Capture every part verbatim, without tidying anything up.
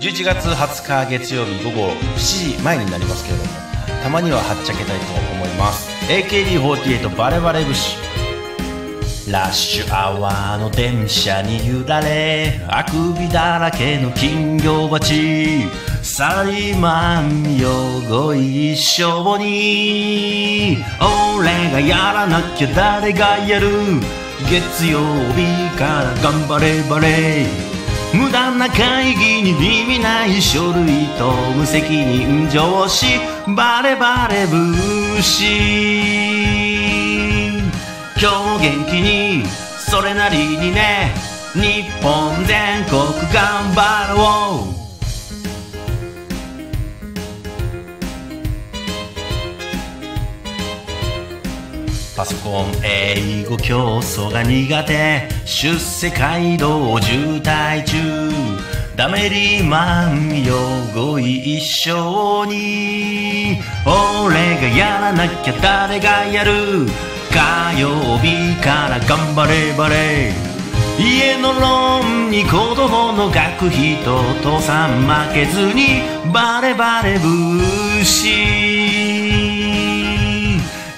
じゅういちがつはつか月曜日午後しちじまえになりますけれども、たまにははっちゃけたいと思います。 エーケービーフォーティーエイト バレバレ節。ラッシュアワーの電車に揺られ、あくびだらけの金魚鉢、サラリーマンよご一緒に、俺がやらなきゃ誰がやる、月曜日から頑張れバレ、無駄な会議に意味ない書類と無責任上司、バレバレ節。今日元気にそれなりにね、日本全国頑張ろう。パソコン英語競争が苦手、出世街道渋滞中、ダメリーマンよご一緒に、俺がやらなきゃ誰がやる、火曜日から頑張れバレ、家のローンに子供の学費と父さん負けずに、バレバレ節。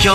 今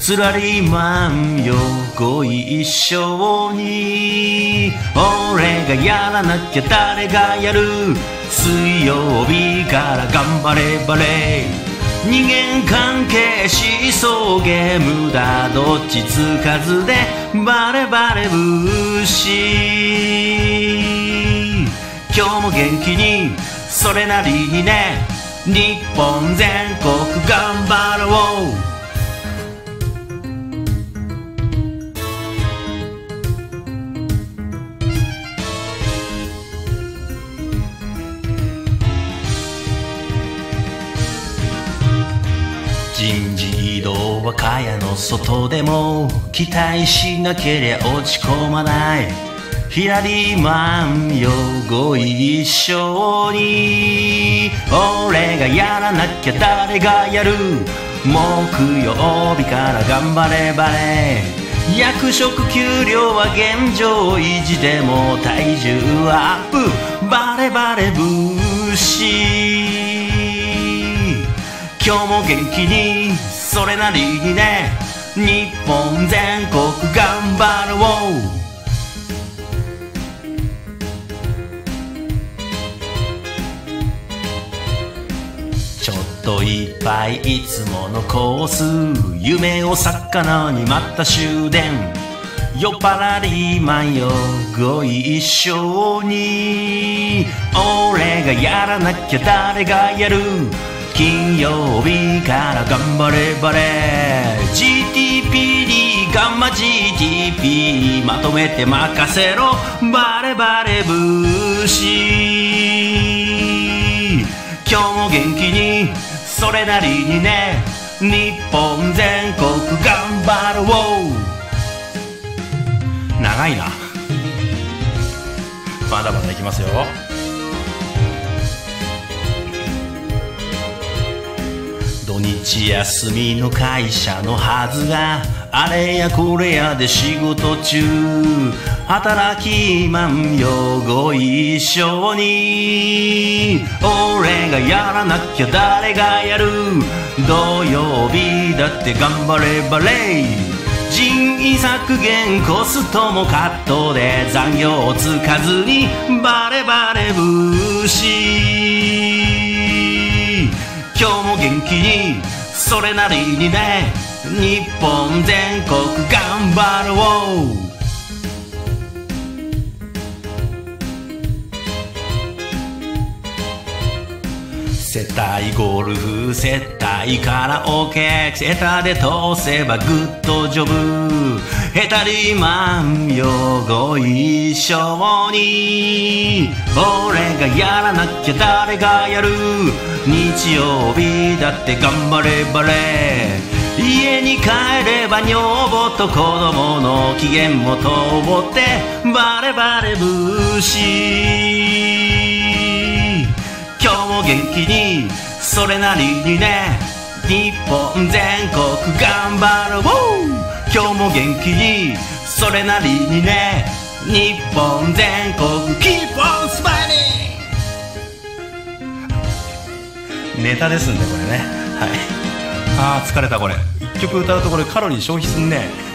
つらりマンよご一緒に、俺がやらなきゃ誰がやる、水曜日から頑張れバレ、人間関係しそうゲームだ、どっちつかずでバレバレ節。今日も元気にそれなりにね、日本全国頑張ろう。人事異動は蚊帳の外でも、期待しなけりゃ落ち込まない、ヒラリーマンよご一緒に、俺がやらなきゃ誰がやる、木曜日から頑張れバレ、役職給料は現状維持でも体重アップ、バレバレ節。今日も元気にそれなりにね、日本全国頑張ろう。ちょっといっぱいいつものコース、夢を魚にまた終電、酔っ払りマンよご一緒に、俺がやらなきゃ誰がやる、金曜日から頑張れバレ、 ジーティーピー にガンマ ジーティーピー まとめて任せろ、バレバレ節。今日も元気にそれなりにね、日本全国頑張ろう。長いな、まだまだいきますよ。土日休みの会社のはずが、あれやこれやで仕事中、働きマンよご一緒に、俺がやらなきゃ誰がやる、土曜日だって頑張れバレ、人員削減コストもカットで残業をつかずに、バレバレ節。今日も元気にそれなりにね、日本全国頑張ろう。接待ゴルフ、接待カラオケ、下手で通せばグッドジョブ、ヘタリーマンよご一緒に、俺がやらなきゃ誰がやる、日曜日だって頑張れバレ、家に帰れば女房と子供の機嫌もとぼってバレバレ節。今日も元気にそれなりにね、日本全国頑張ろう。今日も元気にそれなりにね、日本全国Keep on smiling。 ネタですんでこれね、はい。あー疲れた。これ一曲歌うとこれカロリー消費すんね。